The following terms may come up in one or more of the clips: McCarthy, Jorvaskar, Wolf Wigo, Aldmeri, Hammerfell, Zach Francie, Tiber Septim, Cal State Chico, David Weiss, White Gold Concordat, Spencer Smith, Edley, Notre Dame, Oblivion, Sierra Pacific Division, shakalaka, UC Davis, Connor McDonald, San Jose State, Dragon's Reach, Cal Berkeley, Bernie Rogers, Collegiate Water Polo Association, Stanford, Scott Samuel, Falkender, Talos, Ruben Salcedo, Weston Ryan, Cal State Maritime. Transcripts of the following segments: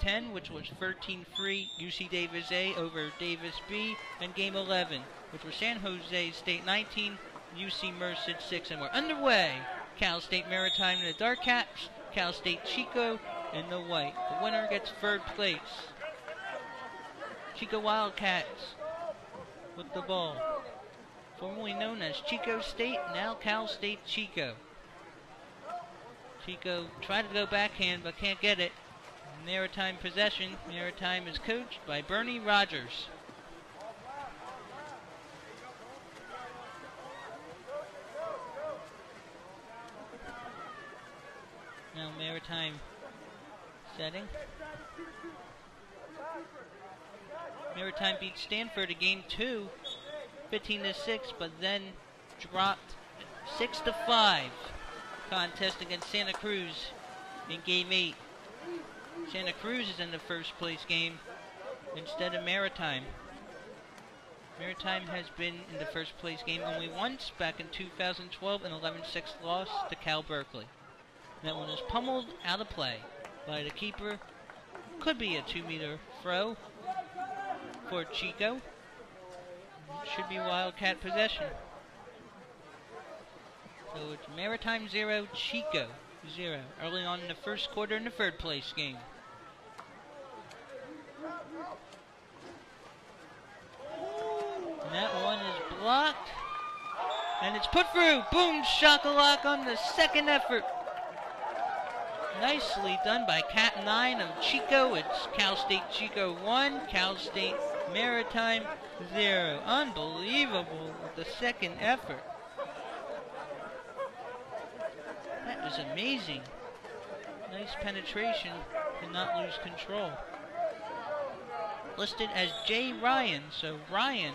10, which was 13-3 UC Davis A over Davis B, and game 11, which was San Jose State 19, UC Merced 6, and we're underway. Cal State Maritime in the dark caps, Cal State Chico in the white. The winner gets third place. Chico Wildcats with the ball. Formerly known as Chico State, now Cal State Chico. Chico tried to go backhand but can't get it. Maritime possession. Maritime is coached by Bernie Rogers. Now Maritime setting. Maritime beat Stanford in game 2, 15-6, but then dropped 6-5 contest against Santa Cruz in game 8. Santa Cruz is in the first place game instead of Maritime. Maritime has been in the first place game only once, back in 2012, an 11-6 loss to Cal Berkeley. That one is pummeled out of play by the keeper. Could be a 2-meter throw for Chico. Should be Wildcat possession. So it's Maritime 0, Chico 0. Early on in the first quarter in the third place game. And that one is blocked. And it's put through. Boom, shock-a-lock on the second effort. Nicely done by Cat 9 of Chico. It's Cal State Chico 1, Cal State Maritime 0. Unbelievable with the second effort. That was amazing. Nice penetration to not lose control. Listed as J. Ryan, so Ryan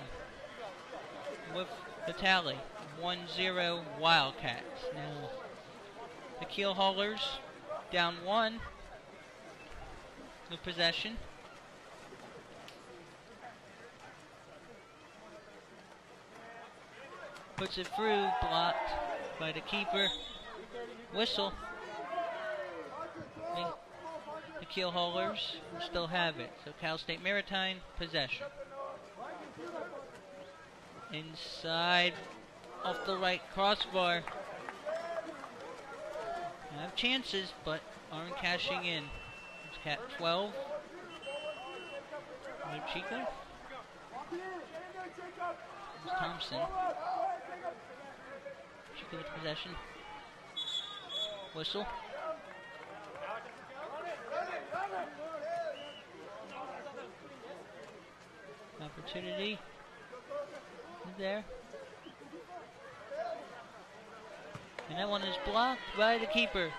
with the tally. 1-0 Wildcats. Now, the keel haulers down one with possession. Puts it through, blocked by the keeper. Whistle. The keel haulers still have it. So Cal State Maritime possession. Inside, off the right crossbar. Have chances, but aren't cashing in. It's Cat 12. No Chico. It's Thompson. Chico with possession. Whistle. Opportunity. There. And that one is blocked by the keeper.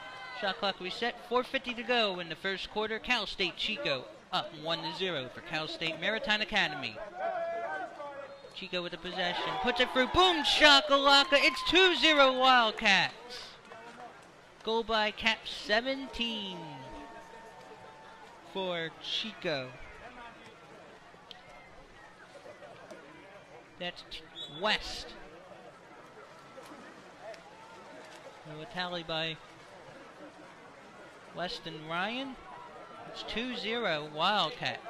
Shot clock reset. 4:50 to go in the first quarter. Cal State Chico up 1-0 for Cal State Maritime Academy. Chico with the possession. Puts it through. Boom! Shakalaka. It's 2-0 Wildcats. Goal by Cap 17 for Chico. That's West. A tally by Weston Ryan. It's 2-0 Wildcats.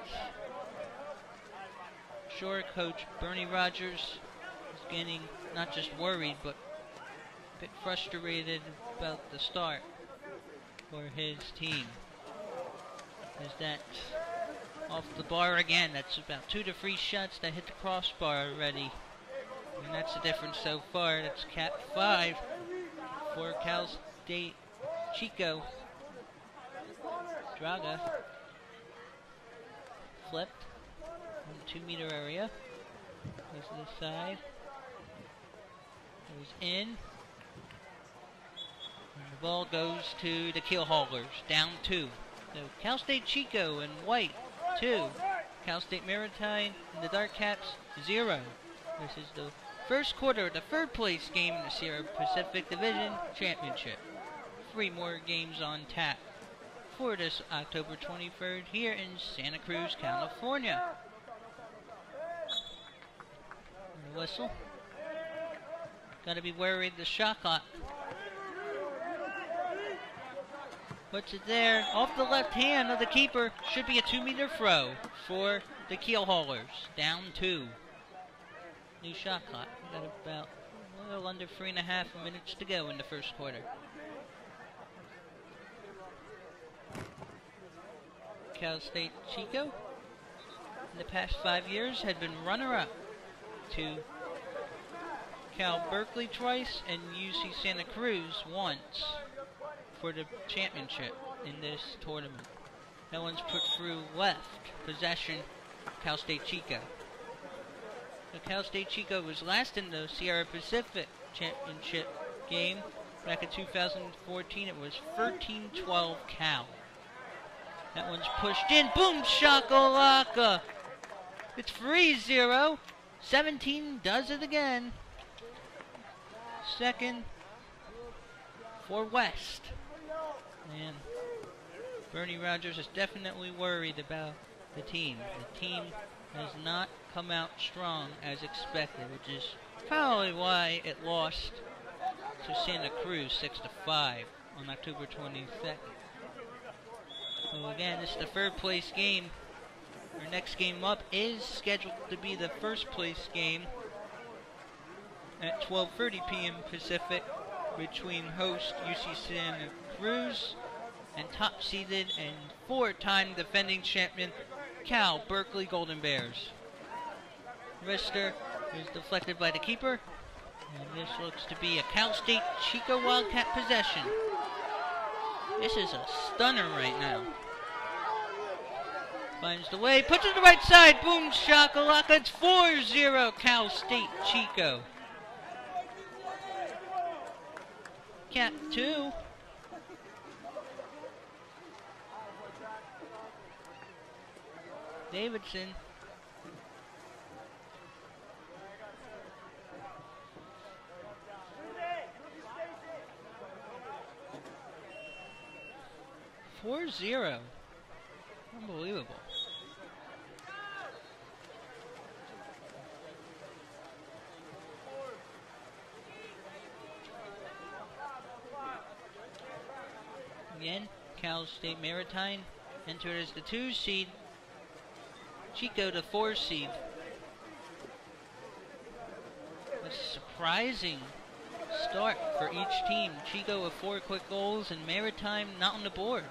Sure, coach Bernie Rogers is getting not just worried, but a bit frustrated about the start for his team. As that's off the bar again. That's about 2 to 3 shots that hit the crossbar already. And that's the difference so far. That's Cap 5. For Cal State Chico. Draga flipped in the 2-meter area. Goes to the side. Goes in. And the ball goes to the keel haulers. Down 2. So Cal State Chico in white 2. Cal State Maritime in the dark caps 0. This is the first quarter of the third place game in the Sierra Pacific Division Championship. 3 more games on tap for this October 23rd here in Santa Cruz, California. And whistle. Gotta be worried the shot clock. puts it there off the left hand of the keeper. Should be a 2-meter throw for the keel haulers. Down 2. New shot clock. We've got about a little under 3.5 minutes to go in the first quarter. Cal State Chico, in the past 5 years, had been runner-up to Cal Berkeley twice and UC Santa Cruz once for the championship in this tournament. That one's put through left possession, Cal State Chico. So Cal State Chico was last in the Sierra Pacific championship game. Back in 2014, it was 13-12 Cal. That one's pushed in. Boom, shakalaka. It's 3-0. 17 does it again. Second for West. Man, Bernie Rogers is definitely worried about the team. The team has not come out strong as expected, which is probably why it lost to Santa Cruz 6-5 on October 22nd. So again, it's the third place game. Our next game up is scheduled to be the first place game at 12:30 p.m. Pacific between host UC Santa Cruz and top-seeded and four-time defending champion Cal Berkeley Golden Bears. Wrister is deflected by the keeper, and this looks to be a Cal State Chico Wildcat possession. This is a stunner right now. Finds the way, puts it to the right side, boom, shakalaka, it's 4-0 Cal State Chico. Cap 2. Davidson. Zero. Unbelievable. Again, Cal State Maritime entered as the 2 seed. Chico the 4 seed. A surprising start for each team. Chico with 4 quick goals and Maritime not on the board.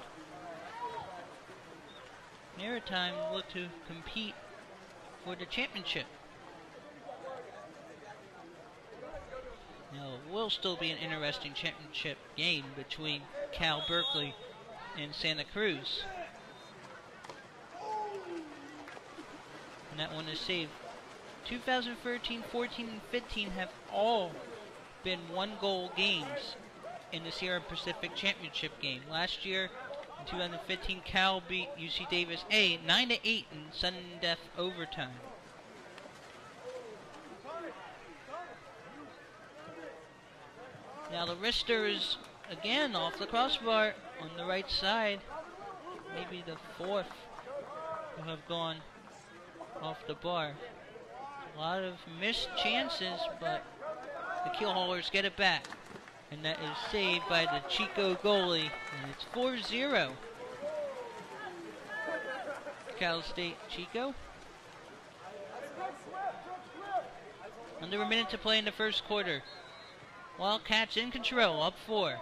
Maritime look to compete for the championship. Now, it will still be an interesting championship game between Cal Berkeley and Santa Cruz. And that one is saved. 2013, 14, and 15 have all been 1-goal games in the Sierra Pacific Championship game. Last year, in 2015, Cal beat UC Davis 9-8 in sudden-death overtime. Now the wrister is again off the crossbar on the right side. Maybe the 4th will have gone off the bar. A lot of missed chances, but the keel haulers get it back. And that is saved by the Chico goalie, and it's 4-0. Cal State Chico. Under a minute to play in the first quarter. Wildcats in control, up 4.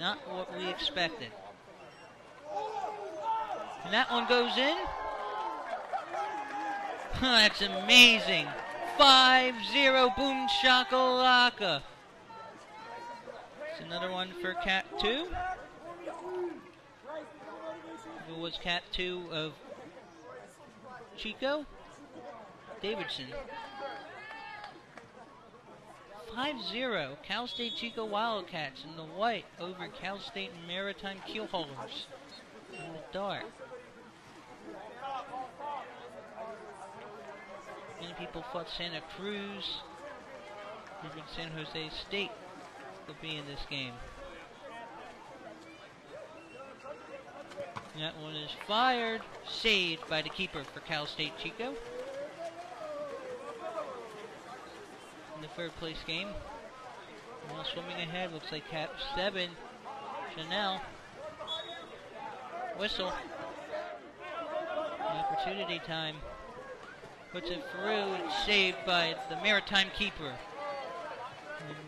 Not what we expected. And that one goes in. That's amazing. 5-0, boom shakalaka. Another one for Cat 2. It was Cat 2 of Chico. Davidson. 5-0. Cal State Chico Wildcats in the white over Cal State Maritime keel haulers in the dark. Many people thought Santa Cruz, even San Jose State, would be in this game. That one is fired, saved by the keeper for Cal State Chico. In the third place game, now swimming ahead, looks like Cap 7 Chanel. Whistle. Opportunity time. Puts it through and saved by the Maritime keeper. And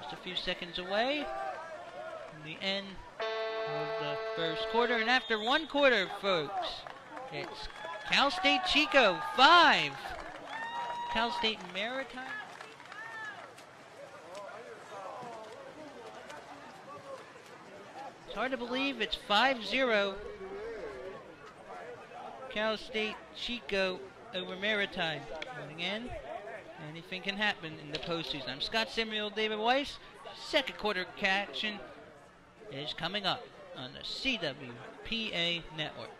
just a few seconds away from the end of the first quarter. And after one quarter, folks, it's Cal State Chico 5. Cal State Maritime. It's hard to believe it's 5-0. Cal State Chico over Maritime. Again, anything can happen in the postseason. I'm Scott Samuel, David Weiss. Second quarter action is coming up on the CWPA Network.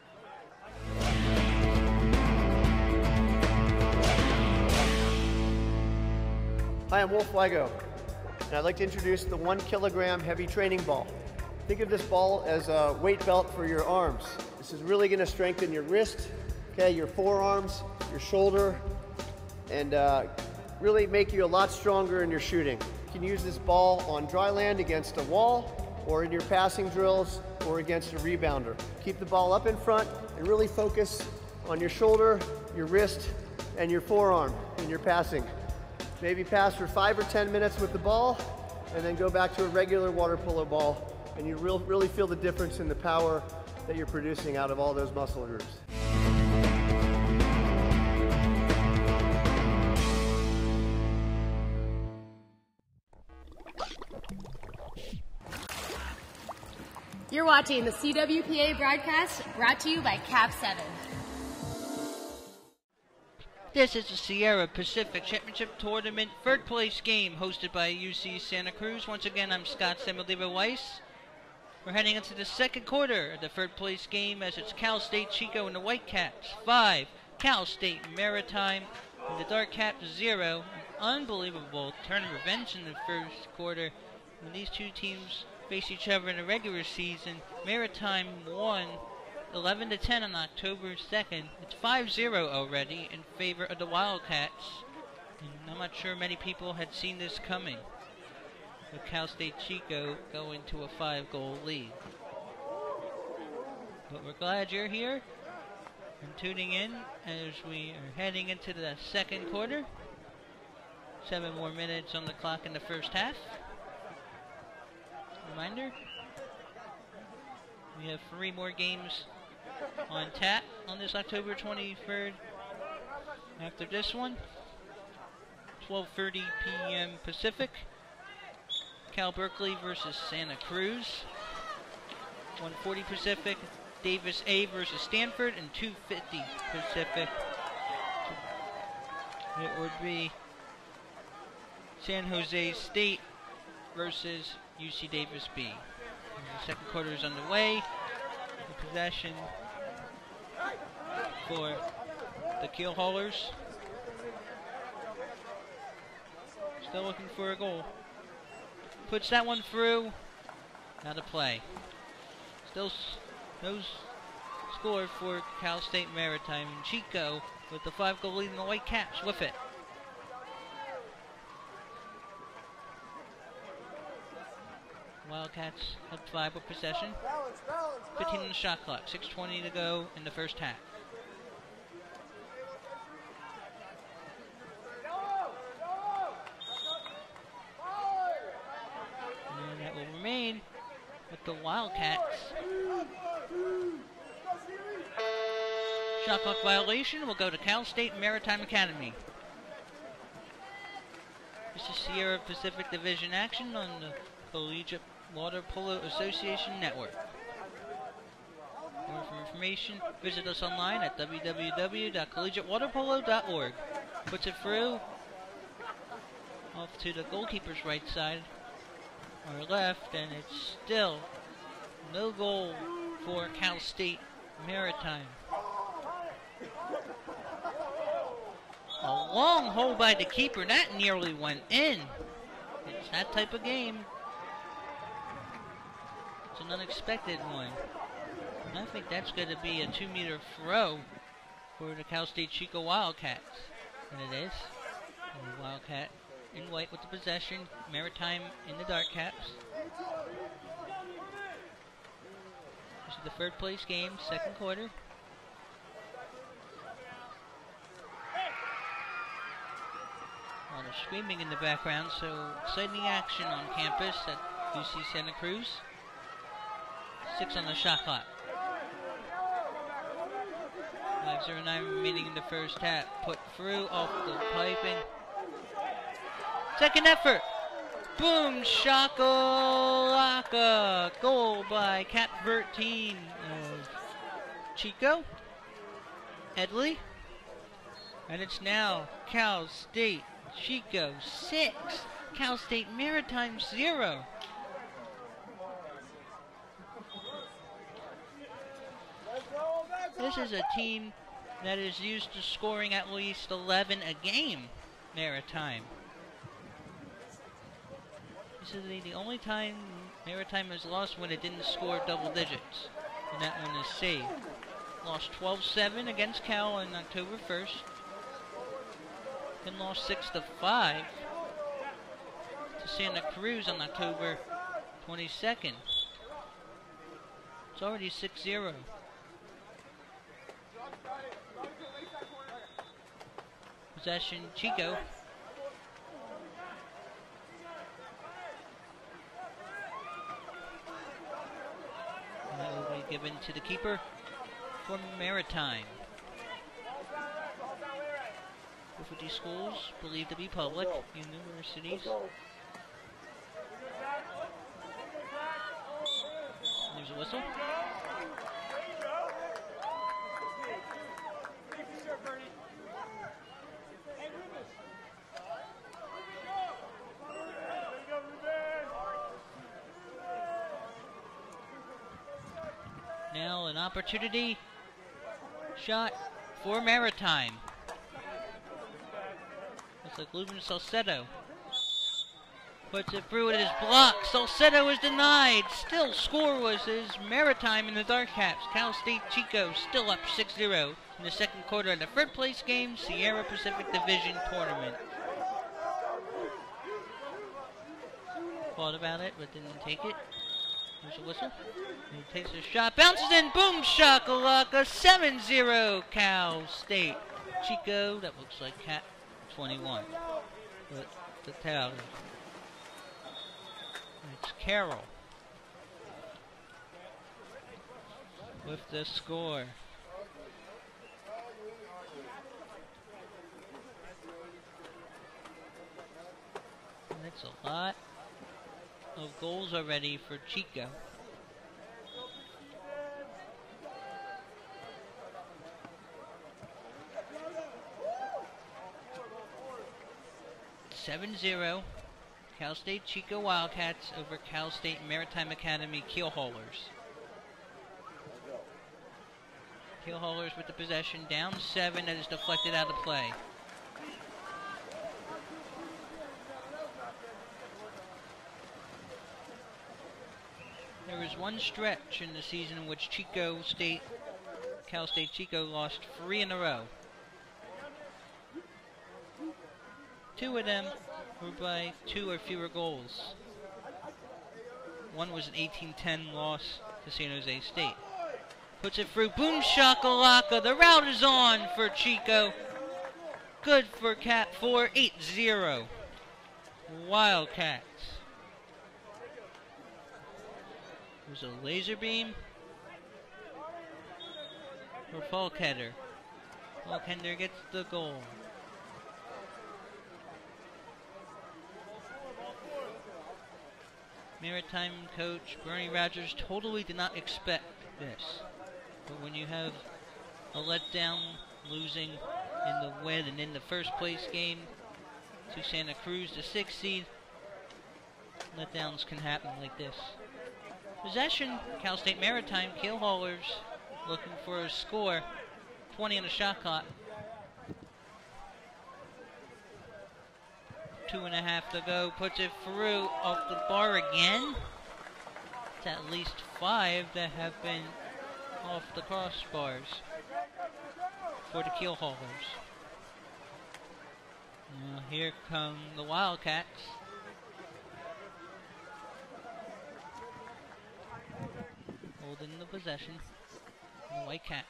Hi, I'm Wolf Wigo, and I'd like to introduce the 1 kilogram heavy training ball. Think of this ball as a weight belt for your arms. This is really going to strengthen your wrist, okay, your forearms, your shoulder, and really make you a lot stronger in your shooting. You can use this ball on dry land against a wall, or in your passing drills, or against a rebounder. Keep the ball up in front and really focus on your shoulder, your wrist, and your forearm in your passing. Maybe pass for 5 or 10 minutes with the ball, and then go back to a regular water polo ball, and you really feel the difference in the power that you're producing out of all those muscle groups. You're watching the CWPA broadcast, brought to you by Cap 7. This is the Sierra Pacific Championship Tournament third place game hosted by UC Santa Cruz. Once again, I'm Scott Samuel, David Weiss. We're heading into the second quarter of the third place game as it's Cal State Chico and the White Caps 5, Cal State Maritime and the Dark Caps 0. An unbelievable turn of events in the first quarter when these two teams face each other in the regular season. Maritime won 11-10 on October 2nd. It's 5-0 already in favor of the Wildcats. And I'm not sure many people had seen this coming, with Cal State Chico going to a 5-goal lead. But we're glad you're here and tuning in as we are heading into the second quarter. 7 more minutes on the clock in the first half. Reminder, we have 3 more games on tap on this October 23rd. After this one, 12:30 p.m. Pacific, Cal Berkeley versus Santa Cruz. 1:40 Pacific, Davis A versus Stanford, and 2:50 Pacific, it would be San Jose State versus UC Davis B. And the second quarter is underway. The possession for the Keel Haulers. Still looking for a goal. Puts that one through. Out of play. Still no score for Cal State Maritime. And Chico with the 5-goal lead in the White Caps with it. Wildcats up 5 with possession. 15 on the shot clock. 6:20 to go in the first half. And that will remain with the Wildcats. Shot clock violation will go to Cal State Maritime Academy. This is Sierra Pacific Division action on the Collegiate Water Polo Association Network. For more information, visit us online at www.collegiatewaterpolo.org. Puts it through, off to the goalkeeper's right side, or left, and it's still no goal for Cal State Maritime. A long hold by the keeper, that nearly went in. It's that type of game. An unexpected one. And I think that's going to be a 2-meter throw for the Cal State Chico Wildcats. And it is. And the Wildcat in white with the possession. Maritime in the Dark Caps. of the third place game, second quarter. Well, there's screaming in the background, so exciting action on campus at UC Santa Cruz. 6 on the shot clock. 5:09 remaining in the first half. Put through off the piping. Second effort. Boom, shakalaka. Goal by Cat 13 of Chico, Edley. And it's now Cal State Chico 6, Cal State Maritime 0. This is a team that is used to scoring at least 11 a game, Maritime. This is the only time Maritime has lost when it didn't score double digits, and that one is saved. Lost 12-7 against Cal on October 1st, and lost 6-5 to Santa Cruz on October 22nd. It's already 6-0. Possession, Chico. And that will be given to the keeper for Maritime. Both of these schools believed to be public universities. There's a whistle. Now an opportunity shot for Maritime. Looks like Lubin Salcedo puts it through. It is blocked. Salcedo is denied. Still scoreless is Maritime in the Dark Caps. Cal State Chico still up 6-0 in the second quarter of the third place game, Sierra Pacific Division Tournament. Thought about it, but didn't take it. There's a whistle. He takes a shot, bounces in, boom, shakalaka, 7-0 Cal State Chico. That looks like Cat 21. But the towel. It's Carroll with the score. And that's a lot of goals already for Chico. It's 7-0 Cal State Chico Wildcats over Cal State Maritime Academy Keelhaulers. Keelhaulers with the possession, down 7, that is deflected out of play. There was one stretch in the season in which Cal State Chico lost 3 in a row. 2 of them were by 2 or fewer goals. One was an 18-10 loss to San Jose State. Puts it through, boom shakalaka, the route is on for Chico. Good for Cat 4, 8-0. Wildcats. There's a laser beam for Falkender. Falkender gets the goal. Maritime coach Bernie Rogers totally did not expect this. But when you have a letdown, losing in the win and in the first place game to Santa Cruz, the 6th seed, letdowns can happen like this. Possession, Cal State Maritime, Keelhaulers looking for a score. 20 on the shot clock. 2.5 to go, puts it through off the bar again. It's at least 5 that have been off the crossbars for the Keelhaulers. Now here come the Wildcats. holding the possession. The White Caps.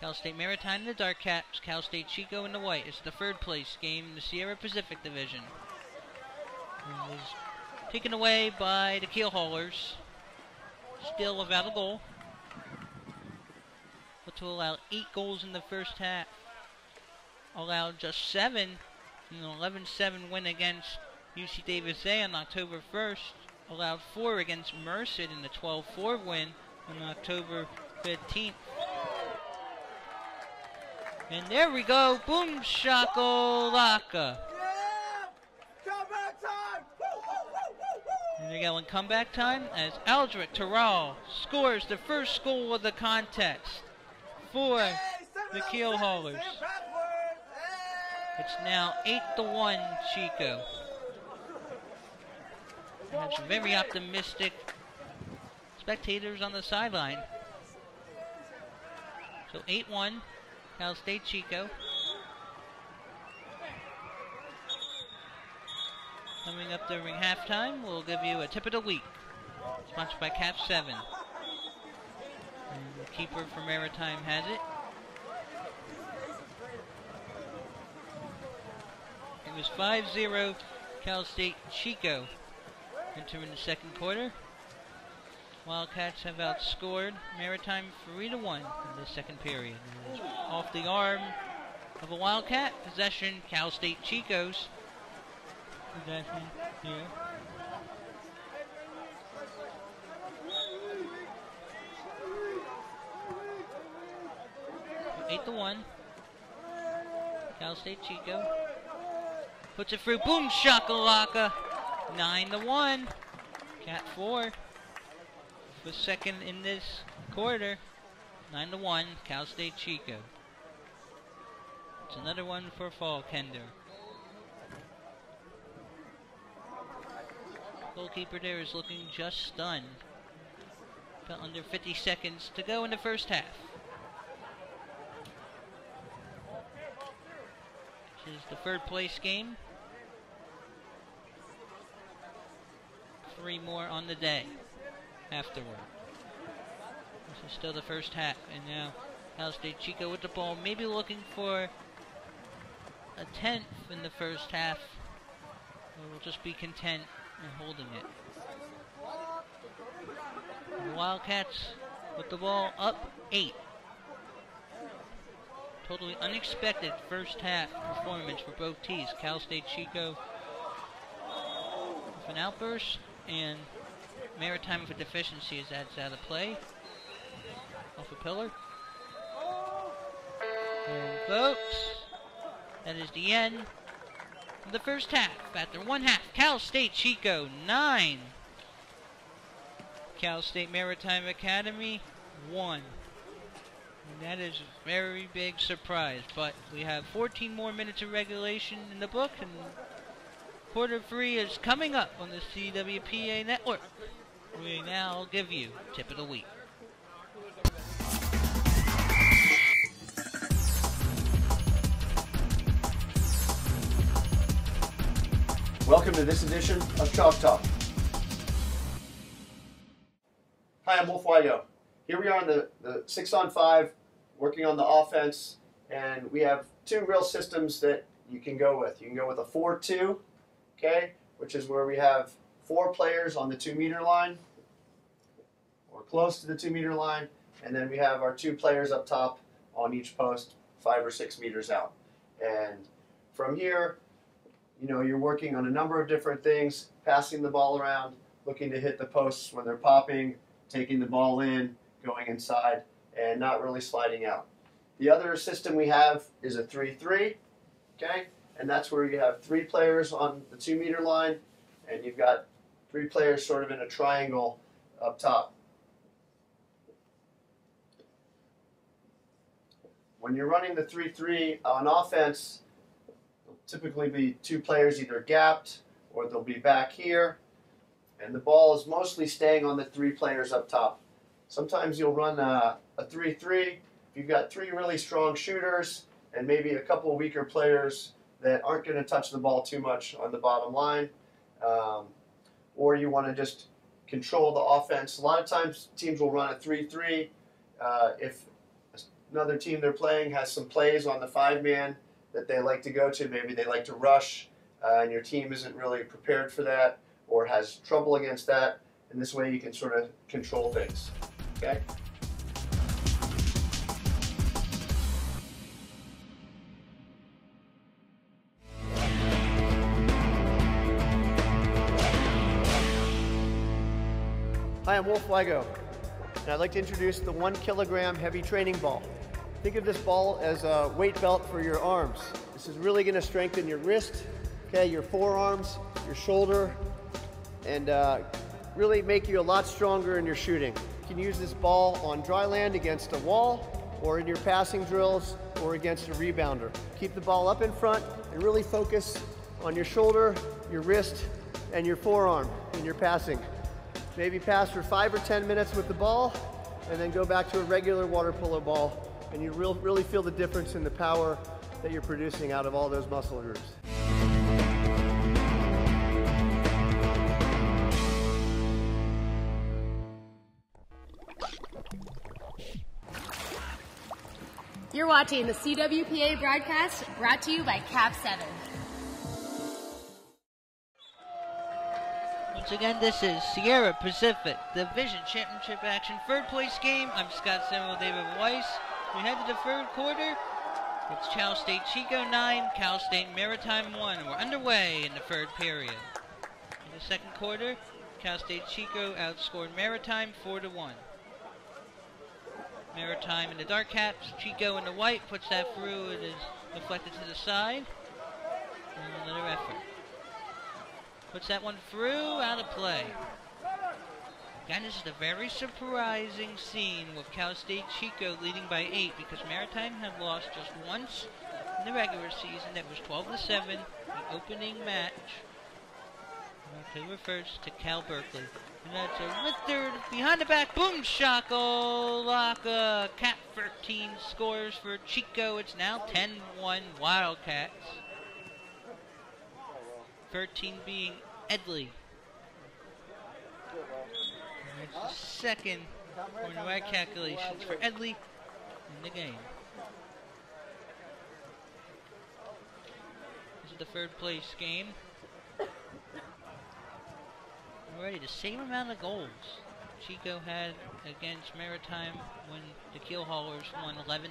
Cal State Maritime in the Dark Caps. Cal State Chico in the white. It's the third place game in the Sierra Pacific Division. It was taken away by the Keel Haulers. Still without a goal. But to allow 8 goals in the first half. Allowed just 7 in an 11-7 win against UC Davis A on October 1st. Allowed 4 against Merced in the 12-4 win on October 15th. And there we go, boom shakalaka. And they're going comeback time as Aldrich Terrell scores the first goal of the contest for the Keel Haulers. It's now 8-1 Chico. They have some very optimistic spectators on the sideline. So 8-1. Cal State Chico. Coming up during halftime, we'll give you a tip of the week. Sponsored by Cap 7. And the keeper for Maritime has it. It was 5-0 Cal State Chico entering the second quarter. Wildcats have outscored Maritime 3-1 in the second period. Off the arm of a Wildcat. Possession, Cal State Chico's. Possession here. So 8-1. Cal State Chico. Puts it through. Boom shakalaka. 9-1. Cat 4. For second in this quarter. 9-1, Cal State Chico. It's another one for Falkender. Goalkeeper there is looking just stunned. About under 50 seconds to go in the first half. This is the third place game. 3 more on the day afterward. This is still the first half, and now Cal State Chico with the ball, maybe looking for a 10th in the first half. We'll just be content in holding it. The Wildcats with the ball up 8. Totally unexpected first half performance for both teams. Cal State Chico with an outburst, and Maritime for deficiencies, that's out of play. Off a pillar. And folks, that is the end of the first half. After one half, Cal State Chico 9. Cal State Maritime Academy 1. And that is a very big surprise, but we have 14 more minutes of regulation in the book, and quarter 3 is coming up on the CWPA network. We now give you Tip of the Week. Welcome to this edition of Chalk Talk. Hi, I'm Wolf Wigo. Here we are in the 6-on-5, working on the offense, and we have 2 real systems that you can go with. You can go with a 4-2, okay, which is where we have 4 players on the 2-meter line, or close to the 2-meter line, and then we have our 2 players up top on each post, 5 or 6 meters out. And from here, you know, you're working on a number of different things, passing the ball around, looking to hit the posts when they're popping, taking the ball in, going inside, and not really sliding out. The other system we have is a 3-3, okay, and that's where you have 3 players on the 2-meter line, and you've got 3 players sort of in a triangle up top. When you're running the 3-3 on offense, there'll typically be 2 players either gapped or they'll be back here, and the ball is mostly staying on the 3 players up top. Sometimes you'll run a 3-3 if you've got 3 really strong shooters and maybe a couple weaker players that aren't going to touch the ball too much on the bottom line. Or you want to just control the offense. A lot of times teams will run a 3-3. If another team they're playing has some plays on the five-man that they like to go to, maybe they like to rush, and your team isn't really prepared for that or has trouble against that, and this way you can sort of control things, okay? Hi, I'm Wolf Wigo, and I'd like to introduce the 1 kilogram heavy training ball. Think of this ball as a weight belt for your arms. This is really going to strengthen your wrist, okay, your forearms, your shoulder, and really make you a lot stronger in your shooting. You can use this ball on dry land against a wall, or in your passing drills, or against a rebounder. Keep the ball up in front and really focus on your shoulder, your wrist, and your forearm in your passing. Maybe pass for 5 or 10 minutes with the ball, and then go back to a regular water polo ball, and you really feel the difference in the power that you're producing out of all those muscle groups. You're watching the CWPA broadcast, brought to you by Cap 7. Once again, this is Sierra Pacific Division Championship action, third place game. I'm Scott Samuel, David Weiss. We head to the third quarter. It's Cal State Chico 9, Cal State Maritime 1. We're underway in the third period. In the second quarter, Cal State Chico outscored Maritime 4-1. Maritime in the dark caps, Chico in the white, puts that through. It is deflected to the side. And another effort. Puts that one through, out of play. Again, this is a very surprising scene with Cal State Chico leading by 8, because Maritime had lost just once in the regular season. That was 12-7, the opening match on October 1st to Cal Berkeley. And that's a withered behind the back boom shackle lock. Cat 13 scores for Chico. It's now 10-1 Wildcats. 13 being Edley. And it's the second one of our calculations for Edley in the game. This is the third place game. Already the same amount of goals Chico had against Maritime when the Keel Haulers won 11-10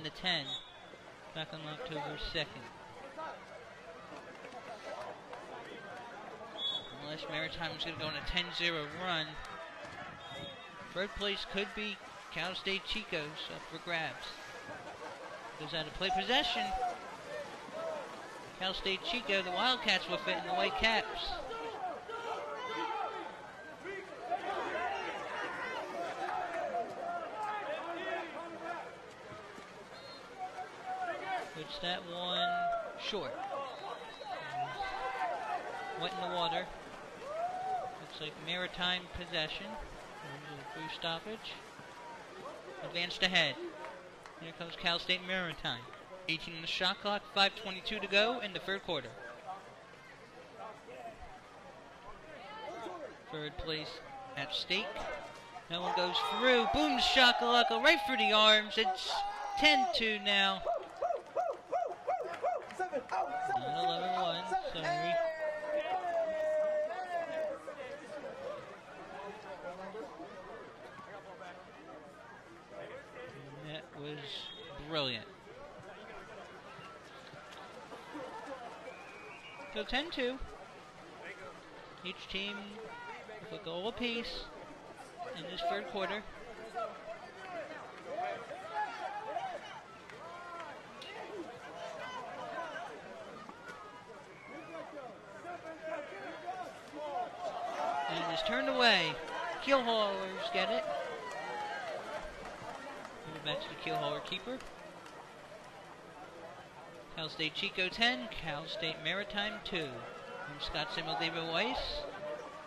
back on October 2nd. Unless Maritime is going to go on a 10-0 run. Third place could be Cal State Chico's, up for grabs. Goes out to play possession. Cal State Chico, the Wildcats will fit in the white caps. Puts that one short. Wet in the water. Looks like Maritime possession. Blue stoppage. Advanced ahead. Here comes Cal State Maritime. 18 on the shot clock, 5:22 to go in the third quarter. Third place at stake. That one goes through. Boom shakalaka right through the arms. It's 10-2 now. Not 11-1, sorry. Was brilliant. So 10-2. Each team with a goal apiece in this third quarter. And it is turned away. Keel haulers get it. Back to the Keel Hauler keeper. Cal State Chico 10, Cal State Maritime 2. I'm Scott Samuel, David Weiss.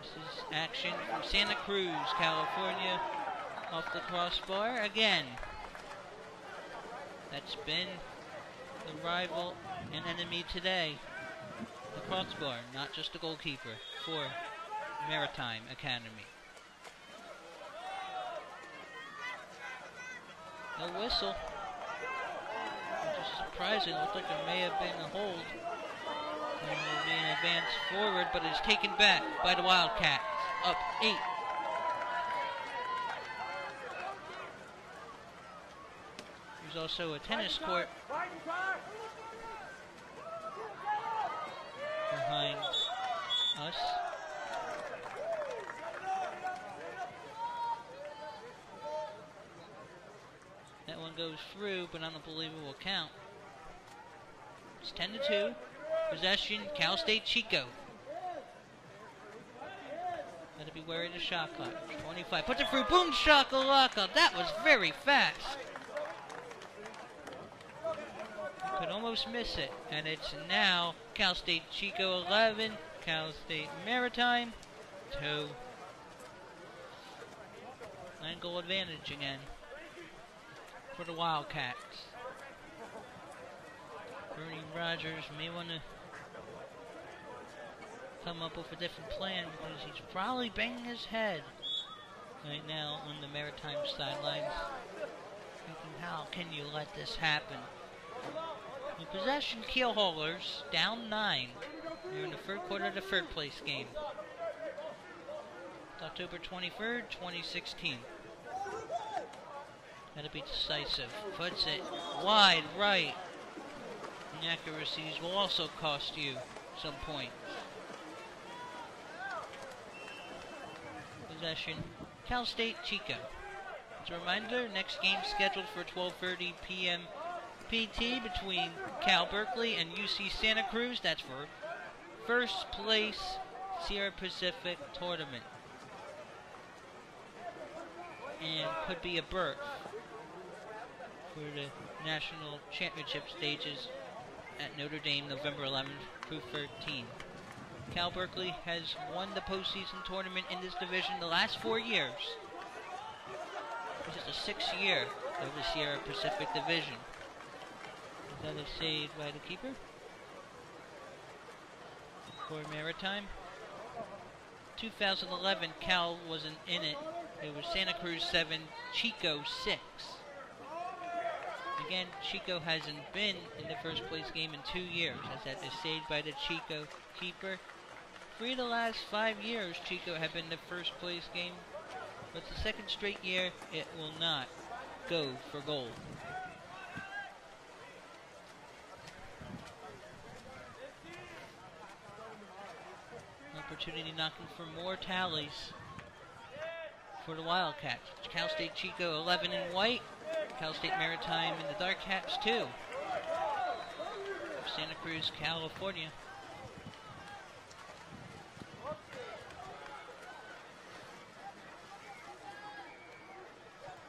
This is action from Santa Cruz, California, off the crossbar again. That's been the rival and enemy today. The crossbar, not just the goalkeeper for Maritime Academy. The whistle. Which is surprising. Looked like it may have been a hold. And he's being advanced forward, but it's taken back by the Wildcats. Up 8. There's also a tennis court behind us. That one goes through, but I don't believe it will count. It's 10-2. Possession, Cal State Chico. Gotta be wary of the shot clock. 25. Puts it through. Boom, shakalaka. That was very fast. Could almost miss it. And it's now Cal State Chico 11, Cal State Maritime 2. 9-goal advantage again for the Wildcats. Bernie Rogers may want to come up with a different plan because he's probably banging his head right now on the Maritime sidelines. Thinking, how can you let this happen? The possession keel haulers down 9. They're in the third quarter of the third place game. It's October 23rd, 2016. Gotta be decisive. Puts it wide right. Inaccuracies will also cost you some points. Possession, Cal State Chico. As a reminder, next game scheduled for 12:30 p.m. PT between Cal Berkeley and UC Santa Cruz. That's for first place Sierra Pacific tournament. And could be a berth for the national championship stages at Notre Dame November 11th through 13th. Cal Berkeley has won the postseason tournament in this division the last 4 years. This is the 6th year of the Sierra Pacific Division. Another save by the keeper for Maritime. 2011, Cal wasn't in it. It was Santa Cruz 7, Chico 6. Again, Chico hasn't been in the first place game in 2 years, as that is saved by the Chico keeper. 3 of the last 5 years, Chico have been the first place game, but the second straight year, it will not go for gold. Opportunity knocking for more tallies for the Wildcats. Cal State Chico 11 in white, Cal State Maritime in the dark hats 2. Santa Cruz, California.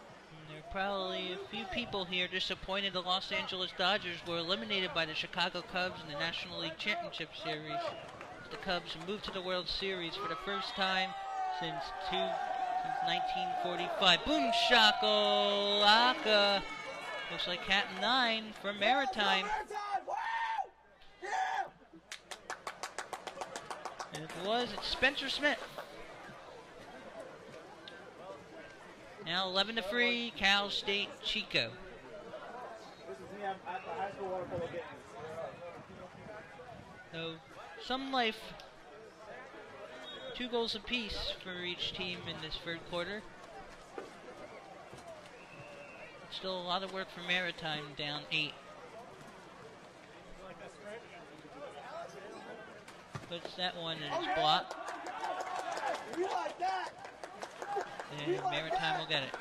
And there are probably a few people here disappointed the Los Angeles Dodgers were eliminated by the Chicago Cubs in the National League Championship Series. The Cubs moved to the World Series for the first time since 1945. Boom, shakalaka. Looks like hat 9 for Maritime. And it's Spencer Smith. Now 11-3, Cal State Chico. This is me at the high school water polo game. So, some life, 2 goals apiece for each team in this third quarter. Still a lot of work for Maritime, down 8. Puts that one in its block. And Maritime will get it.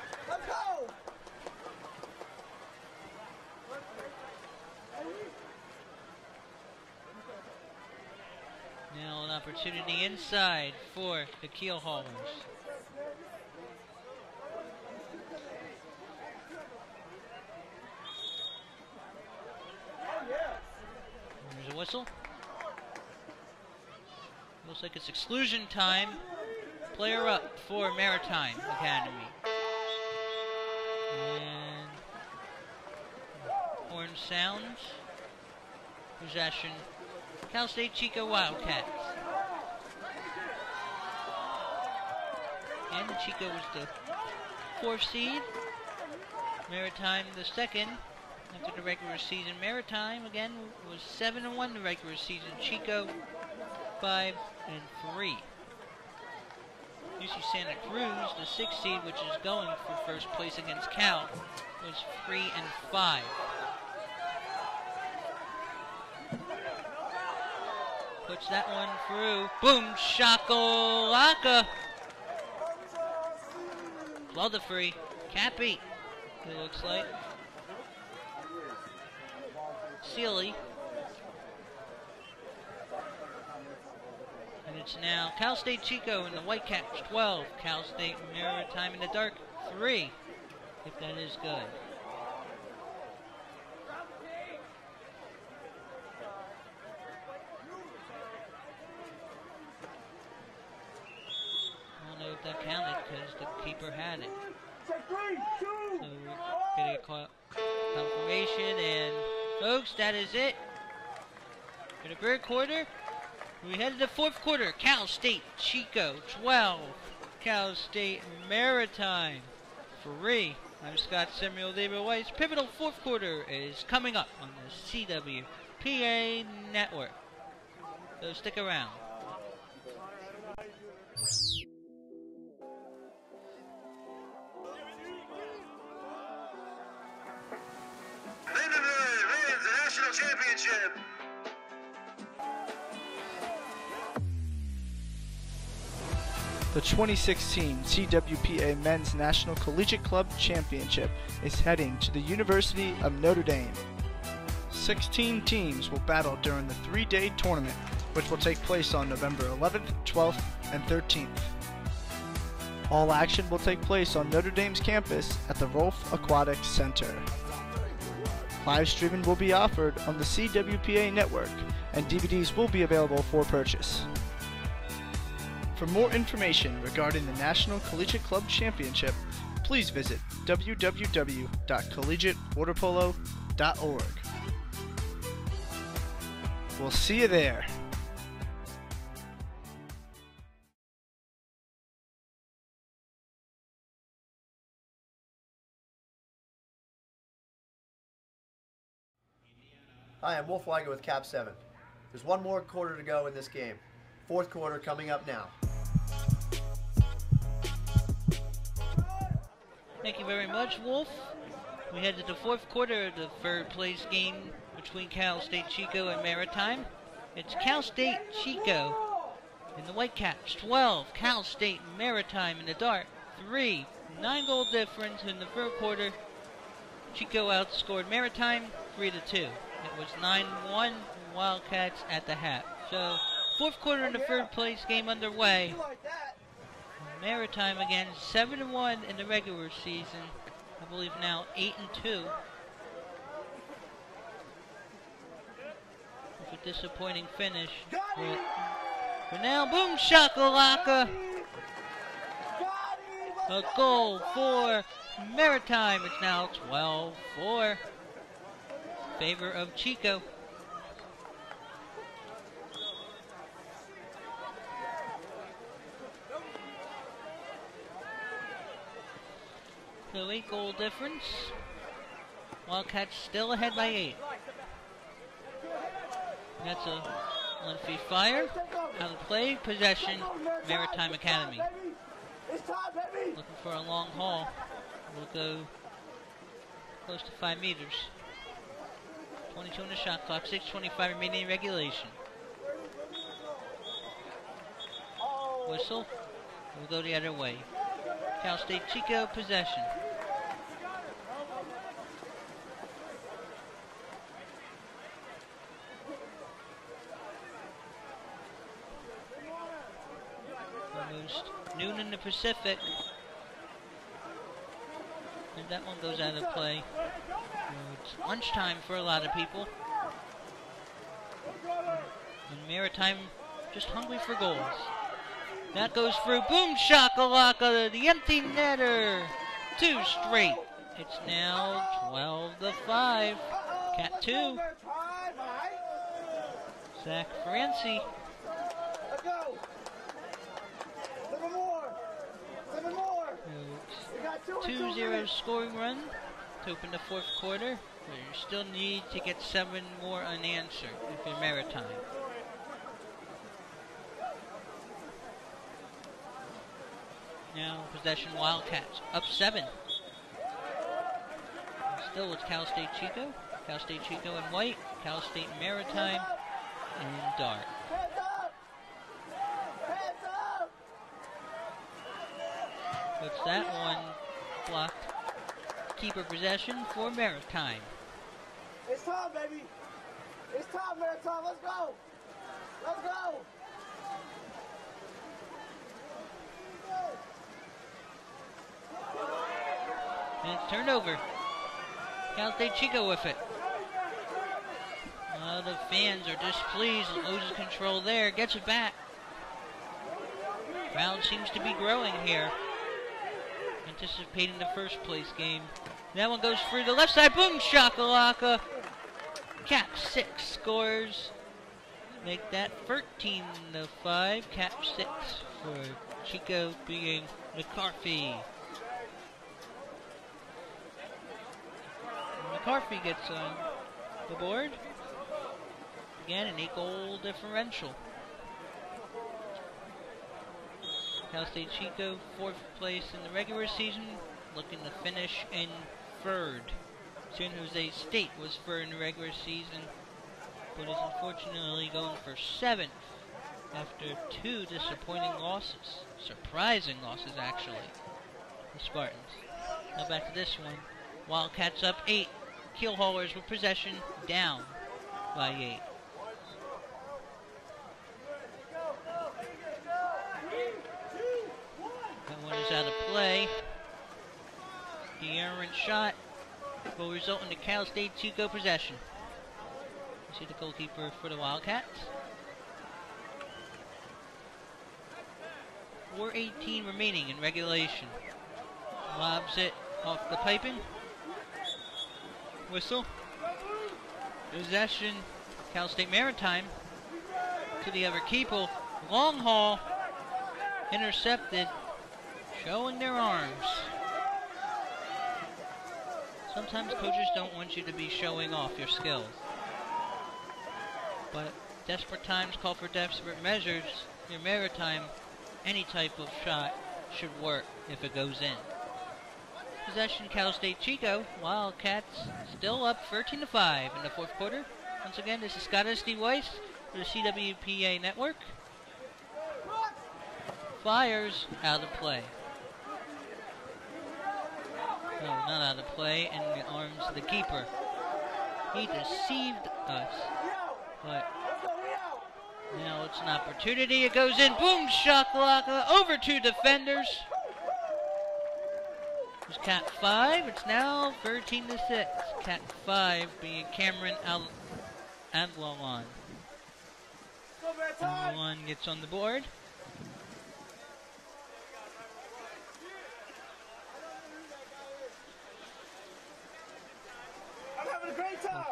Now an opportunity inside for the keel haulers. There's a whistle. Looks like it's exclusion time. Player up for Maritime Academy. And horn sounds. Possession, Cal State Chico Wildcats. And the Chico was the 4th seed. Maritime the second. After the regular season, Maritime again was 7-1 the regular season. Chico 5-3. UC Santa Cruz, the sixth seed, which is going for first place against Cal, was 3-5. Puts that one through. Boom! Shakalaka! Love the free. Cappy, it looks like. Sealy. And it's now Cal State Chico in the Whitecaps 12, Cal State Maritime in the dark 3, if that is good. I don't know if that counted because the keeper had it. So we're getting a call confirmation, and folks, that is it for the third quarter. We headed to the fourth quarter. Cal State Chico 12, Cal State Maritime 3. I'm Scott Samuel, David Weiss. Pivotal fourth quarter is coming up on the CWPA network, so stick around. Championship. The 2016 CWPA Men's National Collegiate Club Championship is heading to the University of Notre Dame. 16 teams will battle during the three-day tournament, which will take place on November 11th, 12th, and 13th. All action will take place on Notre Dame's campus at the Rolfe Aquatic Center. Live streaming will be offered on the CWPA network, and DVDs will be available for purchase. For more information regarding the National Collegiate Club Championship, please visit www.collegiatewaterpolo.org. We'll see you there. Hi, I'm Wolf Wigo with Cap 7. There's one more quarter to go in this game. Fourth quarter coming up now. Thank you very much, Wolf. We head to the fourth quarter of the third place game between Cal State Chico and Maritime. It's Cal State Chico in the Whitecaps 12, Cal State Maritime in the dark 3. 9-goal difference in the third quarter. Chico outscored Maritime 3-2. It was 9-1 Wildcats at the half. So, fourth quarter in the third place game underway. Maritime again, 7-1 in the regular season. I believe now 8-2. With a disappointing finish. But for now, boom shakalaka! A goal for Maritime. It's now 12-4. Favor of Chico. So 8-goal difference. Wildcats still ahead by 8. That's a lengthy fire. Out of play, possession, Maritime Academy. Looking for a long haul. We'll go close to 5 meters. 22 on the shot clock, 6:25 remaining in regulation. Whistle, we'll go the other way. Cal State Chico, possession. Almost noon in the Pacific. And that one goes out of play. It's lunchtime for a lot of people. And Maritime just hungry for goals. That goes through. Boom shakalaka, the empty netter. 2 straight. It's now 12-5. Cat 2. Zach Francie. Oops. 2-0 scoring run to open the fourth quarter, but you still need to get 7 more unanswered if you're Maritime. Now possession Wildcats, up 7. Still with Cal State Chico. Cal State Chico in white, Cal State Maritime in dark. Puts that one blocked. Keeper possession for Maritime. It's time, baby. It's time, Maritime. Let's go. Let's go. And it's turnover. Cal State Chico with it. Oh, the fans are displeased. Loses control there. Gets it back. Crowd seems to be growing here. Anticipating the first place game. That one goes through the left side. Boom, shakalaka. Cap 6 scores. Make that 13-5. Cap 6 for Chico being McCarthy. McCarthy gets on the board. Again, an 8-goal differential. Cal State Chico, 4th place in the regular season, looking to finish in 3rd. San Jose State was 3rd in the regular season, but is unfortunately going for 7th after 2 disappointing losses. Surprising losses, actually. The Spartans. Now back to this one. Wildcats up 8. Keel Haulers with possession, down by 8. Is out of play. The errant shot will result in the Cal State Chico possession. You see the goalkeeper for the Wildcats. 4:18 remaining in regulation. Lobs it off the piping. Whistle. Possession. Cal State Maritime to the other keeper. Long haul. Intercepted. Showing their arms. Sometimes coaches don't want you to be showing off your skills. But desperate times call for desperate measures. Your Maritime, any type of shot should work if it goes in. Possession Cal State Chico. Wildcats still up 13-5 in the fourth quarter. Once again, this is Scott S.D. Weiss for the CWPA Network. Flyers out of play. No, not out of play, in the arms of the keeper. He deceived us. But now it's an opportunity. It goes in. Boom, shakalaka. Over 2 defenders. It's Cat 5. It's now 13-6. Cat 5 being Cameron Avlawan. Avlawan gets on the board.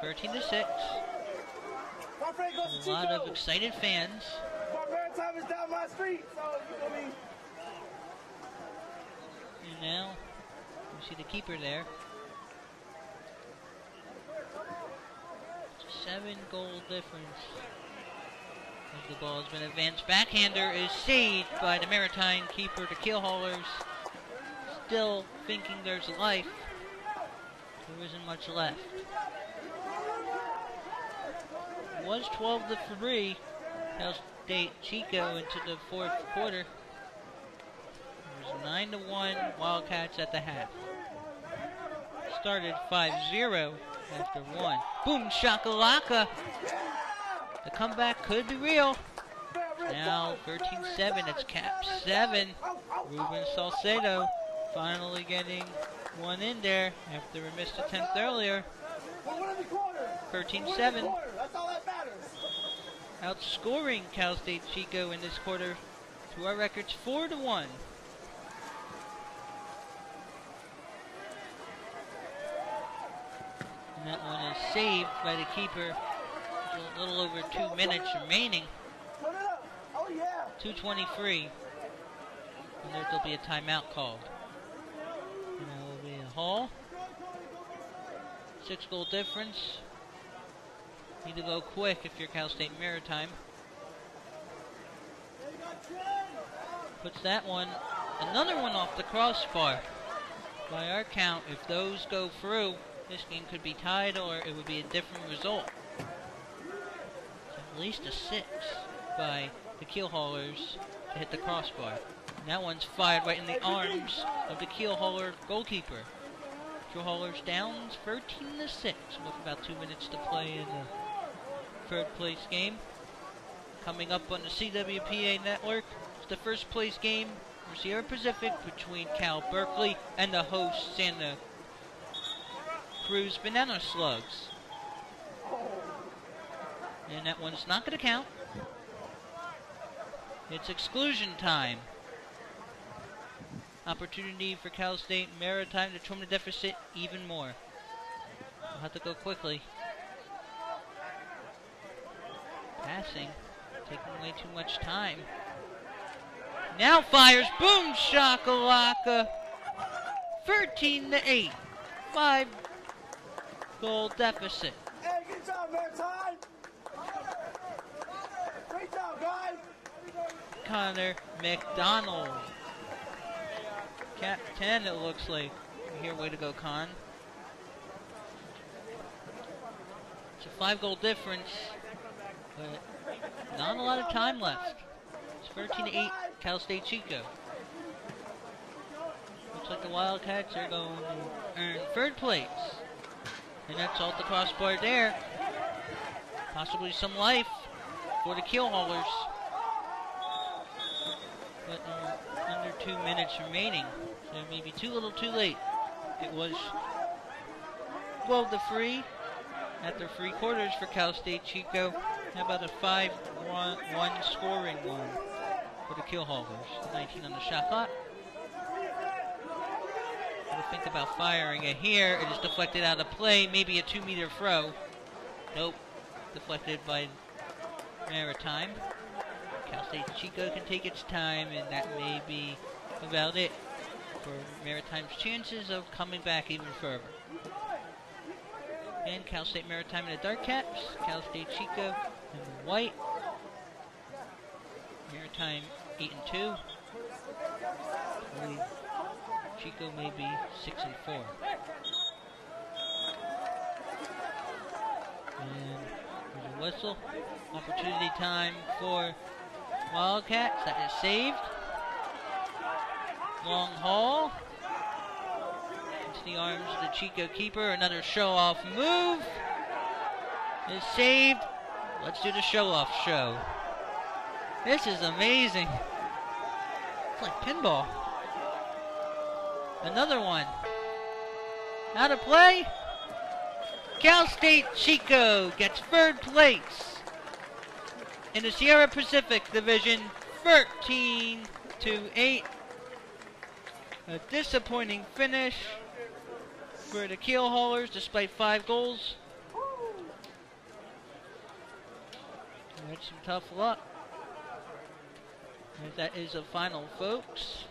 Well, 13-6. A lot of excited fans. And now, you see the keeper there. 7-goal difference. As the ball has been advanced. Backhander is saved by the Maritime keeper. The Keel Haulers still thinking there's life. There isn't much left. It was 12-3. Cal State Chico into the fourth quarter. It was 9-1 Wildcats at the half. Started 5-0 after 1. Boom, shakalaka. The comeback could be real. Now 13-7. It's Cap 7. Ruben Salcedo finally getting one in there after we missed the 10th earlier. 13-7. Outscoring Cal State Chico in this quarter to our records 4-1. And that one is saved by the keeper. A little over 2 minutes remaining. 2:23. And there'll be a timeout called. Hall 6-goal difference. Need to go quick if you're Cal State Maritime. Puts that one, another one off the crossbar. By our count, if those go through, this game could be tied or it would be a different result. At least a 6 by the keel haulers to hit the crossbar. And that one's fired right in the arms of the keel hauler goalkeeper. Keel haulers down 13-6 with about 2 minutes to play in the third place game. Coming up on the CWPA network, it's the first place game for Sierra Pacific between Cal Berkeley and the host Santa Cruz Banana Slugs. And that one's not going to count. It's exclusion time. Opportunity for Cal State Maritime to trim the deficit even more. We'll have to go quickly. Passing, taking way too much time. Now fires, boom shakalaka. 13-8, 5-goal deficit. Hey, good job, Maritime. Great job, guys. Connor McDonald, Cap 10 it looks like. Here, way to go, Con. It's a 5-goal difference, but not a lot of time left. It's 13-8 Cal State Chico. Looks like the Wildcats are going to earn third place. And that's all the crossbar there. Possibly some life for the keel haulers. But under 2 minutes remaining, so maybe too little too late. It was 12-3 after 3 quarters for Cal State Chico. How about a 5-1 scoring one for the keel haulers? 19 on the shot clock. We'll think about firing it here. It is deflected out of play, maybe a 2-meter throw. Nope, deflected by Maritime. Cal State Chico can take its time, and that may be about it for Maritime's chances of coming back even further. And Cal State Maritime in the dark caps, Cal State Chico in the white. Maritime 8-2. Chico may be 6-4. And there's a whistle. Opportunity time for Wildcats. That is saved. Long haul. Into the arms of the Chico keeper. Another show-off move. Is saved. Let's do the show-off show. This is amazing. It's like pinball. Another one. Out of play. Cal State Chico gets third place in the Sierra Pacific Division, 13-8. A disappointing finish for the keel haulers despite 5 goals. That's some tough luck. And that is the final, folks.